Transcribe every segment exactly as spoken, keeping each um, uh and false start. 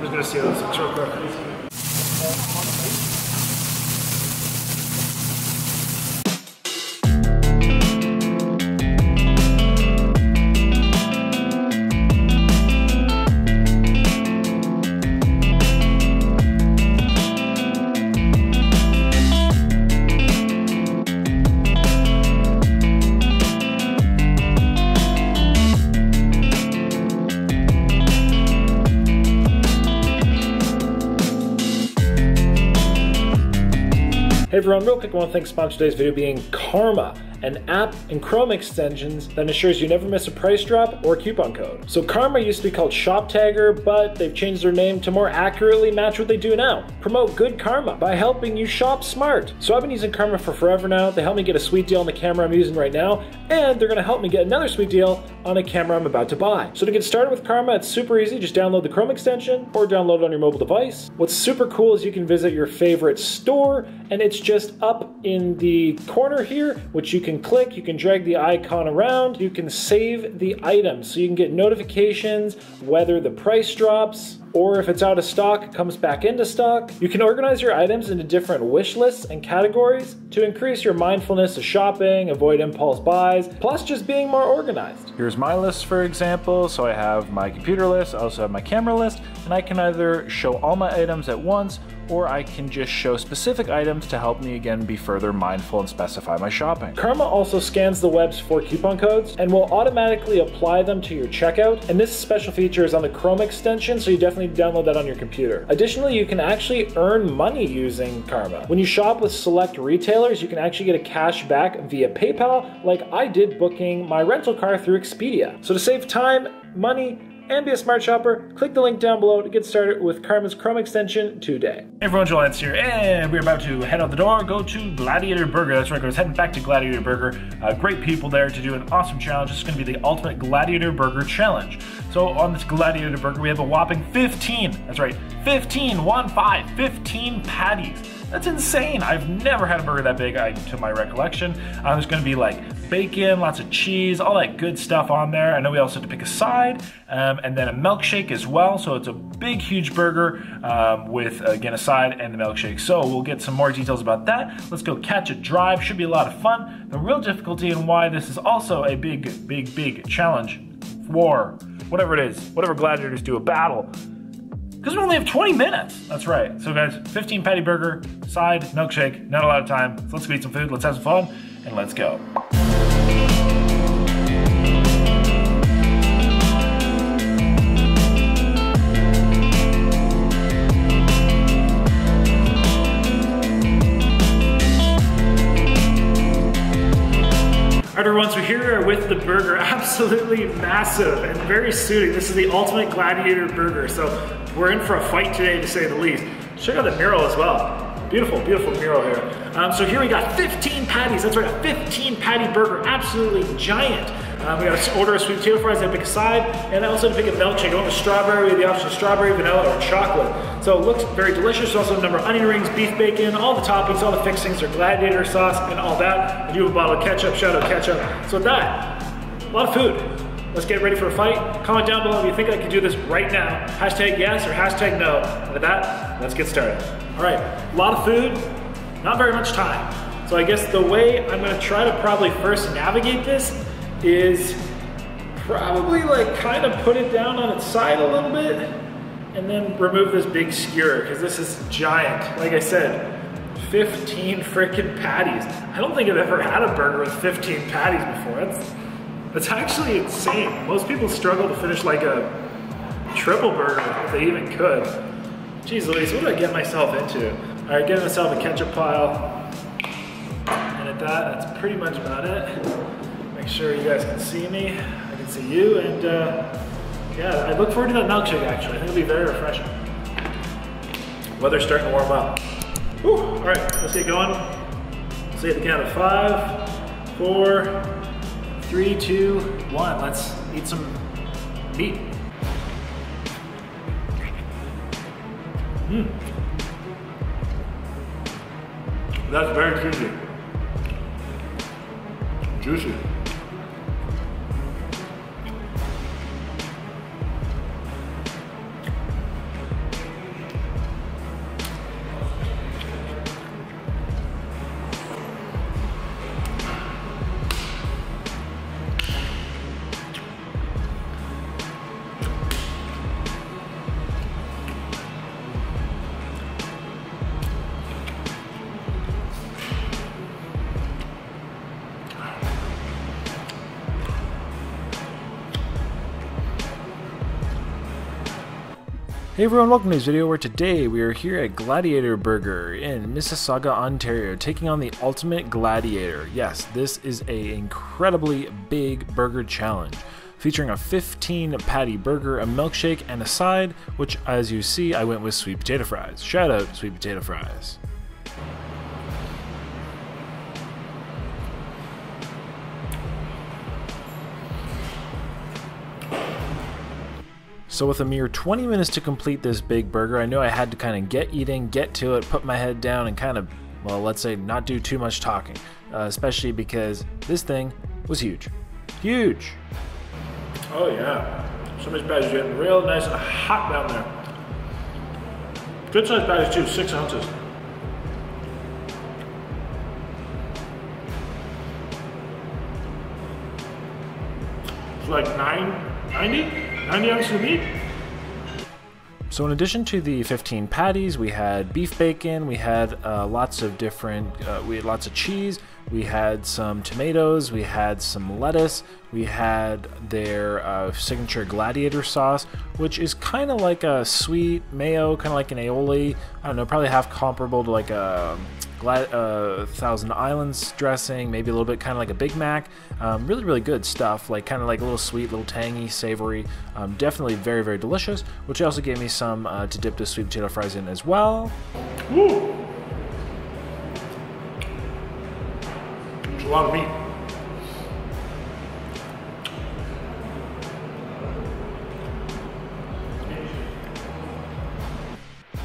I'm just gonna see how this real quick. Hey everyone, real quick, I want to thank sponsor today's video being Karma, an app and Chrome extensions that ensures you never miss a price drop or coupon code. So Karma used to be called ShopTagger, but they've changed their name to more accurately match what they do now. Promote good karma by helping you shop smart. So I've been using Karma for forever now. They helped me get a sweet deal on the camera I'm using right now, and they're going to help me get another sweet deal on a camera I'm about to buy. So to get started with Karma, it's super easy. Just download the Chrome extension or download it on your mobile device. What's super cool is you can visit your favorite store, and it's just up in the corner here, which you can click, you can drag the icon around, you can save the item so you can get notifications whether the price drops or if it's out of stock, it comes back into stock. You can organize your items into different wish lists and categories to increase your mindfulness of shopping, avoid impulse buys, plus just being more organized. Here's my list, for example. So I have my computer list, I also have my camera list, and I can either show all my items at once or I can just show specific items to help me again be further mindful and specify my shopping. Karma also scans the webs for coupon codes and will automatically apply them to your checkout. And this special feature is on the Chrome extension, so you definitely download that on your computer. Additionally, you can actually earn money using Karma. When you shop with select retailers, you can actually get a cash back via PayPal, like I did booking my rental car through Expedia. So to save time, money, and be a smart shopper, click the link down below to get started with Karma's Chrome extension today. Hey everyone, Joel Lance here, and we're about to head out the door, go to Gladiator Burger. That's right, I was heading back to Gladiator Burger. Uh, great people there to do an awesome challenge. This is gonna be the ultimate Gladiator Burger challenge. So on this Gladiator Burger, we have a whopping fifteen, that's right, fifteen, one, five, fifteen patties. That's insane. I've never had a burger that big I, to my recollection. Uh, there's gonna be like bacon, lots of cheese, all that good stuff on there. I know we also have to pick a side um, and then a milkshake as well. So it's a big, huge burger um, with, again, a side and the milkshake. So we'll get some more details about that. Let's go catch a drive. Should be a lot of fun. The real difficulty and why this is also a big, big, big challenge, war, whatever it is, whatever gladiators do, a battle. Because we only have twenty minutes. That's right. So guys, fifteen patty burger, side, milkshake, not a lot of time. So let's go eat some food, let's have some fun, and let's go. All right, everyone, so here we are with the burger. Absolutely massive and very suiting. This is the ultimate gladiator burger. So we're in for a fight today, to say the least. Check out the mural as well. Beautiful, beautiful mural here. Um, so here we got fifteen patties. That's right, a fifteen patty burger, absolutely giant. Um, we gotta order a sweet potato fries, I pick a side, and I also pick a milkshake. I want a strawberry, we have the option of strawberry, vanilla, or chocolate. So it looks very delicious. Also a number of onion rings, beef bacon, all the toppings, all the fixings are gladiator sauce and all that. I do have a bottle of ketchup, shout out ketchup. So with that, a lot of food. Let's get ready for a fight. Comment down below if you think I can do this right now. Hashtag yes or hashtag no. And with that, let's get started. All right, a lot of food, not very much time. So I guess the way I'm gonna try to probably first navigate this is probably like kind of put it down on its side a little bit and then remove this big skewer because this is giant. Like I said, fifteen freaking patties. I don't think I've ever had a burger with fifteen patties before. That's, that's actually insane. Most people struggle to finish like a triple burger if they even could. Jeez Louise, what did I get myself into? All right, getting myself a ketchup pile. And at that, that's pretty much about it. Make sure you guys can see me, I can see you, and uh, yeah, I look forward to that milkshake actually. I think it'll be very refreshing. Weather's starting to warm up. Whew. All right, let's get going. Let's see at the count of five, four, three, two, one. Let's eat some meat. Mm. That's very juicy. Juicy. Hey everyone, welcome to this video where today we are here at Gladiator Burger in Mississauga, Ontario, taking on the Ultimate Gladiator. Yes, this is an incredibly big burger challenge, featuring a fifteen patty burger, a milkshake, and a side, which as you see, I went with sweet potato fries. Shout out sweet potato fries. So with a mere twenty minutes to complete this big burger, I knew I had to kind of get eating, get to it, put my head down, and kind of, well, let's say not do too much talking, uh, especially because this thing was huge. Huge! Oh yeah, some of these patties are getting real nice and hot down there. Good sized patties too, six ounces. It's like nine ninety? So in addition to the fifteen patties, we had beef bacon, we had uh, lots of different, uh, we had lots of cheese, we had some tomatoes, we had some lettuce, we had their uh, signature gladiator sauce, which is kind of like a sweet mayo, kind of like an aioli, I don't know, probably half comparable to like a Glad, uh, Thousand Islands dressing, maybe a little bit kind of like a Big Mac. Um, really, really good stuff, like kind of like a little sweet, little tangy, savory. Um, definitely very, very delicious, which also gave me some uh, to dip the sweet potato fries in as well. Ooh. It's a lot of meat.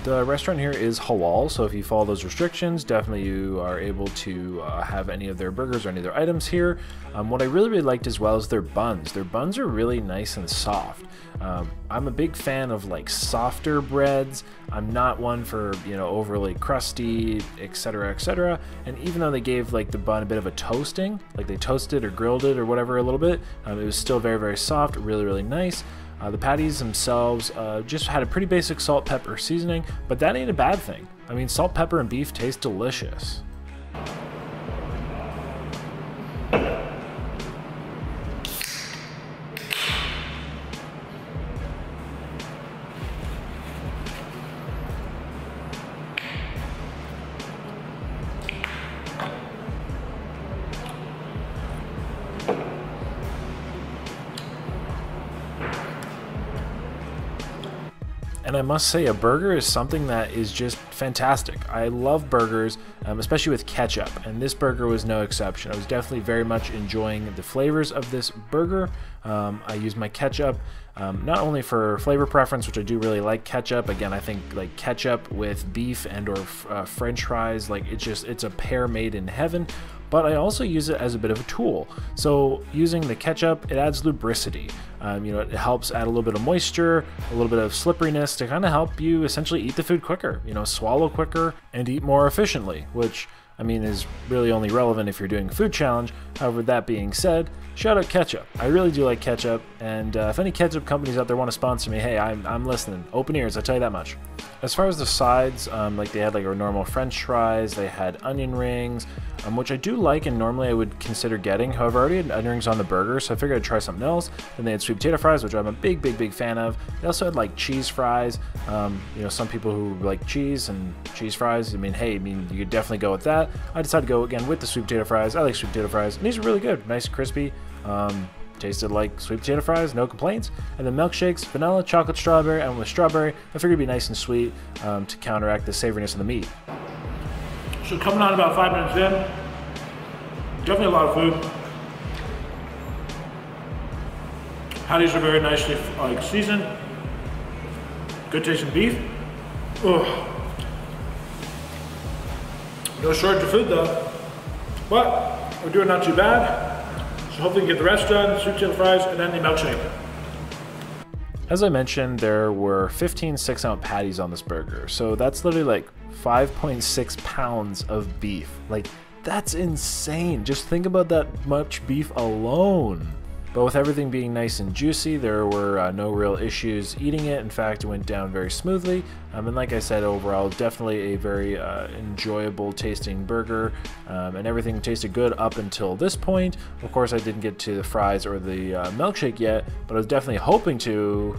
The restaurant here is halal, so if you follow those restrictions, definitely you are able to uh, have any of their burgers or any of their items here. Um, what I really, really liked as well is their buns. Their buns are really nice and soft. Um, I'm a big fan of like softer breads. I'm not one for, you know, overly crusty, et cetera, et cetera. And even though they gave like the bun a bit of a toasting, like they toasted or grilled it or whatever a little bit, um, it was still very, very soft, really, really nice. Uh, the patties themselves uh, just had a pretty basic salt, pepper seasoning, but that ain't a bad thing. I mean, salt, pepper, and beef taste delicious. And I must say, a burger is something that is just fantastic. I love burgers, um, especially with ketchup, and this burger was no exception. I was definitely very much enjoying the flavors of this burger. Um, I use my ketchup um, not only for flavor preference, which I do really like ketchup. Again, I think like ketchup with beef and or uh, French fries, like it's just it's a pair made in heaven. But I also use it as a bit of a tool. So using the ketchup, it adds lubricity. Um, you know, it helps add a little bit of moisture, a little bit of slipperiness to kind of help you essentially eat the food quicker, you know, swallow quicker and eat more efficiently, which I mean is really only relevant if you're doing a food challenge. However, that being said, shout out ketchup. I really do like ketchup, and uh, if any ketchup companies out there want to sponsor me, hey, I'm, I'm listening. Open ears, I'll tell you that much. As far as the sides, um, like they had like our normal French fries, they had onion rings, um, which I do like and normally I would consider getting. However, I already had onion rings on the burger, so I figured I'd try something else. Then they had sweet potato fries, which I'm a big, big, big fan of. They also had like cheese fries. Um, you know, some people who like cheese and cheese fries, I mean, hey, I mean, you could definitely go with that. I decided to go again with the sweet potato fries. I like sweet potato fries, and these are really good, nice, crispy. Um, Tasted like sweet potato fries, no complaints. And then milkshakes, vanilla, chocolate, strawberry, and with strawberry, I figured it'd be nice and sweet um, to counteract the savoriness of the meat. So coming on about five minutes in, definitely a lot of food. Patties are very nicely like seasoned. Good tasting beef. Oh. No shortage of food though, but we're doing not too bad. So hopefully you get the rest done, sweet potato fries, and then the milkshake. As I mentioned, there were fifteen six ounce patties on this burger. So that's literally like five point six pounds of beef. Like, that's insane. Just think about that much beef alone. But with everything being nice and juicy, there were uh, no real issues eating it. In fact, it went down very smoothly. Um, and like I said, overall, definitely a very uh, enjoyable tasting burger. Um, and everything tasted good up until this point. Of course, I didn't get to the fries or the uh, milkshake yet, but I was definitely hoping to.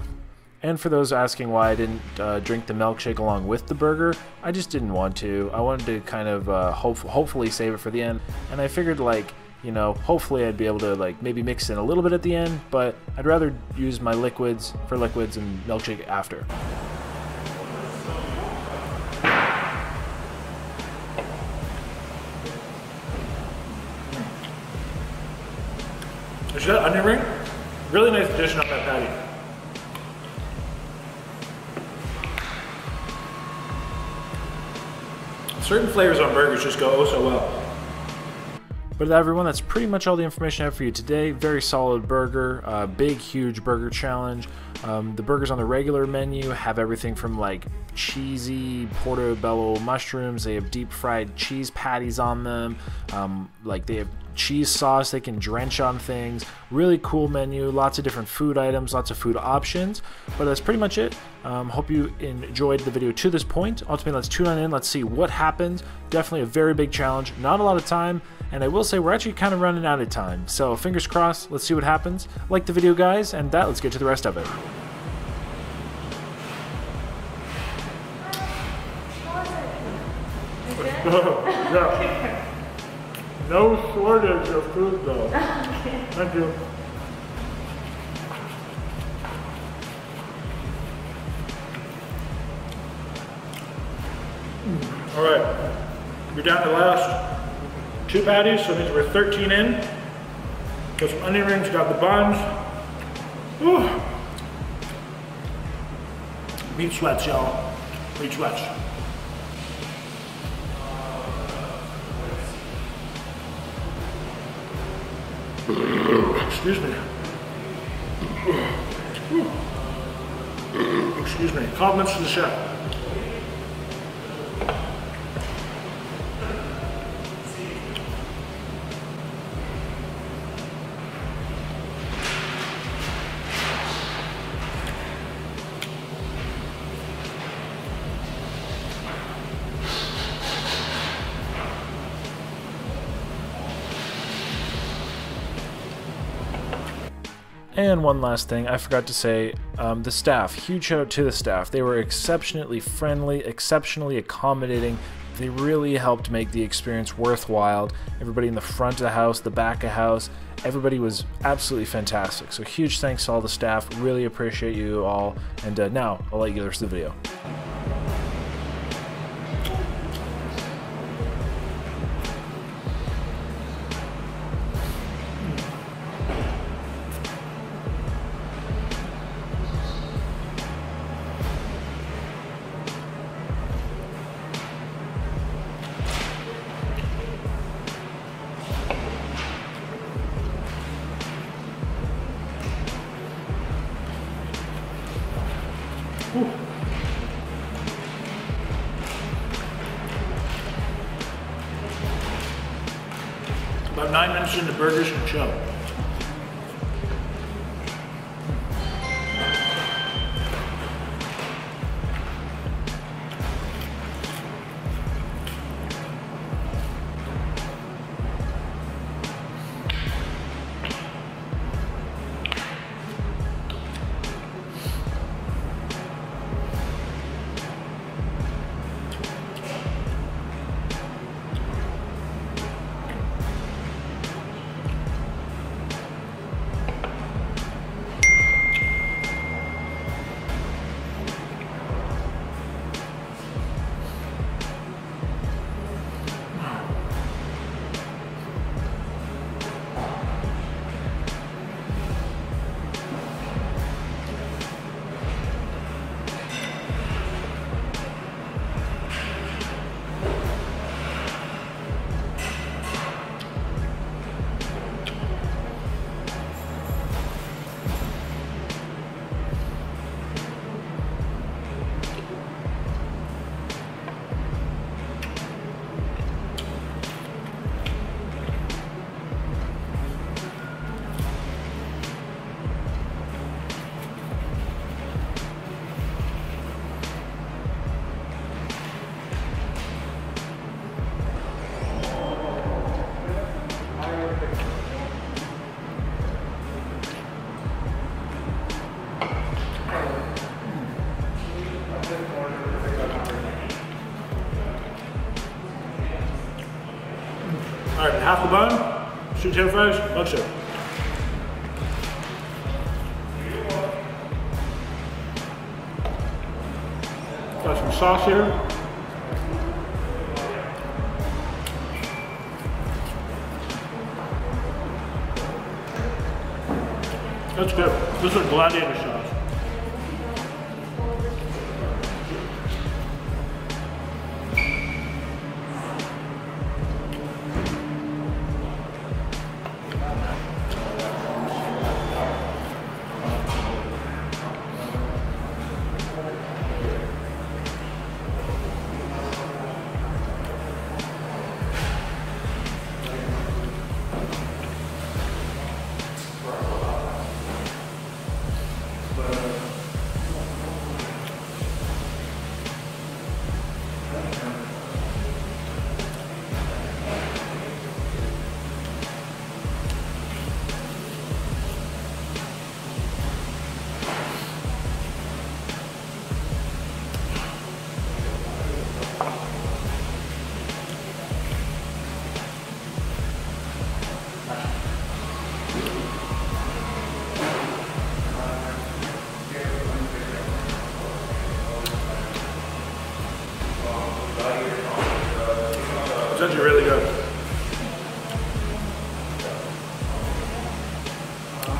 And for those asking why I didn't uh, drink the milkshake along with the burger, I just didn't want to. I wanted to kind of uh, hope hopefully save it for the end, and I figured, like, you know, hopefully I'd be able to, like, maybe mix in a little bit at the end, but I'd rather use my liquids for liquids and milkshake after. Is that onion ring? Really nice addition on that patty. Certain flavors on burgers just go oh so well. But everyone, that's pretty much all the information I have for you today. Very solid burger, uh, big, huge burger challenge. Um, the burgers on the regular menu have everything from, like, cheesy portobello mushrooms. They have deep fried cheese patties on them. Um, like, they have cheese sauce they can drench on things. Really cool menu, lots of different food items, lots of food options. But that's pretty much it. Um, hope you enjoyed the video to this point. Ultimately, let's tune on in, let's see what happens. Definitely a very big challenge, not a lot of time, and I will say we're actually kind of running out of time, so fingers crossed, let's see what happens. Like the video, guys, and that, let's get to the rest of it. Yeah. No shortage of food, though. Okay. Thank you. All right, we're down to the last two patties, so means we're thirteen in. Got some onion rings, got the buns. Ooh. Meat sweats, y'all. Meat sweats. Excuse me. Excuse me. Compliments to the chef. And one last thing I forgot to say, um, the staff, huge shout out to the staff. They were exceptionally friendly, exceptionally accommodating. They really helped make the experience worthwhile. Everybody in the front of the house, the back of the house, everybody was absolutely fantastic. So huge thanks to all the staff, really appreciate you all. And uh, now I'll let you get the rest of the video. About nine minutes into burgers and chill. All right, half a bun, sweet potato fries, love shit. Got some sauce here. That's good. This is a Gladiator sauce. It's actually really good.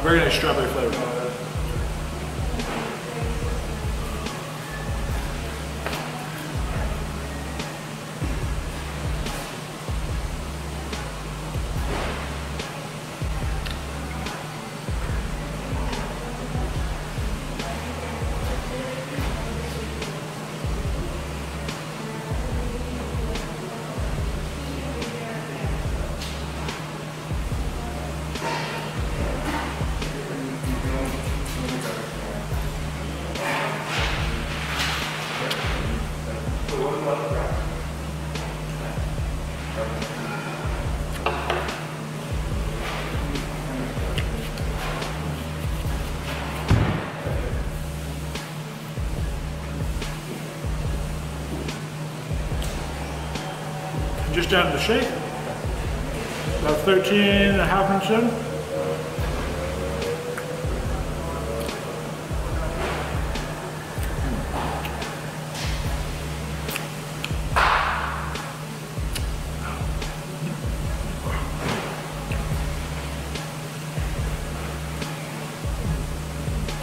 Very nice strawberry flavor. Just down to the shake, about thirteen and a half minutes in.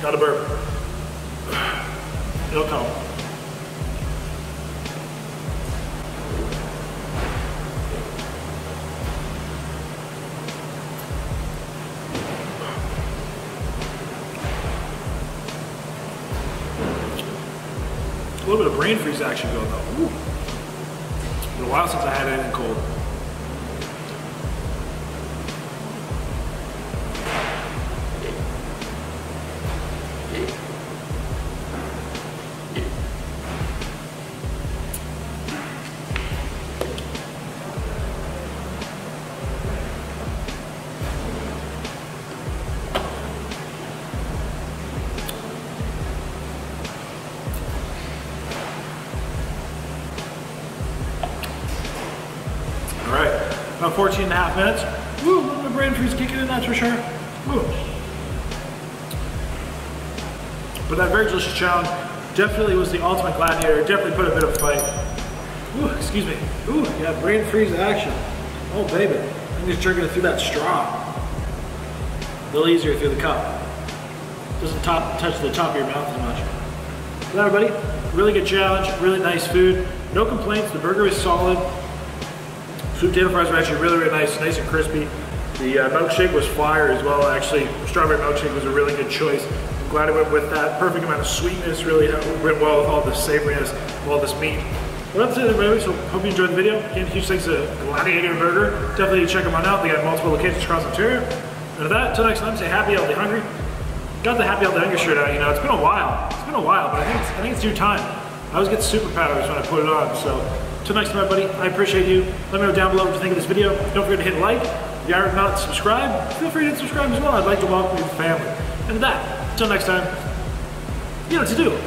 Got a burp. It'll come. A little bit of brain freeze action going on. Ooh. It's been a while since I had anything cold. About fourteen and a half minutes. Woo, a little bit of brain freeze kicking in, that's for sure. Woo. But that very delicious challenge definitely was the ultimate gladiator. Definitely put a bit of fight. Woo, excuse me. Ooh, yeah, brain freeze action. Oh, baby. I'm just jerking it through that straw. A little easier through the cup. Doesn't top, touch the top of your mouth as much. Well, everybody, really good challenge. Really nice food. No complaints. The burger is solid. Sweet potato fries were actually really, really nice, nice and crispy. The uh, milkshake was fire as well, actually. Strawberry milkshake was a really good choice. I'm glad I went with that. Perfect amount of sweetness, really went well with all the savoriness of all this meat. Well, that's it, everybody, so hope you enjoyed the video. Again, huge thanks to Gladiator Burger. Definitely check them on out. They got multiple locations across Ontario. And with that, until next time, stay happy, healthy, hungry. Got the happy, healthy, hungry shirt out, you know. It's been a while. It's been a while, but I think it's, I think it's due time. I always get superpowers when I put it on, so. Till next time, everybody, I appreciate you. Let me know down below what you think of this video. Don't forget to hit like. If you are not subscribed, feel free to subscribe as well. I'd like to welcome you to the family. And with that, until next time, you know what to do.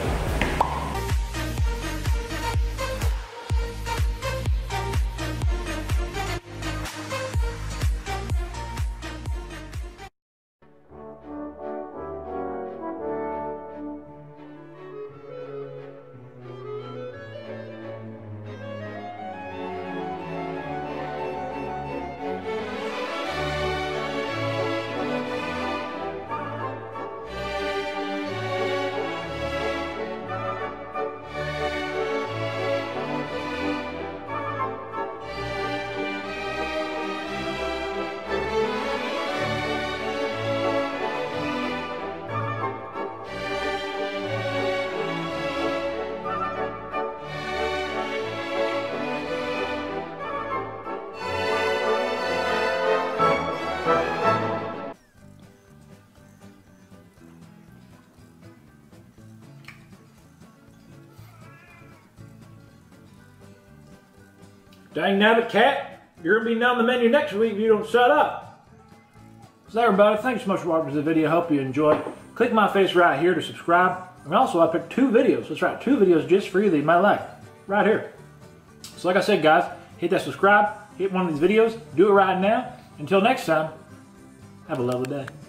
Dang nabbit cat, you're gonna be down the menu next week if you don't shut up. So everybody, thanks so much for watching this video. I hope you enjoyed. Click my face right here to subscribe. And also I picked two videos, that's right, two videos just for you to eat my life, right here. So like I said guys, hit that subscribe, hit one of these videos, do it right now. Until next time, have a lovely day.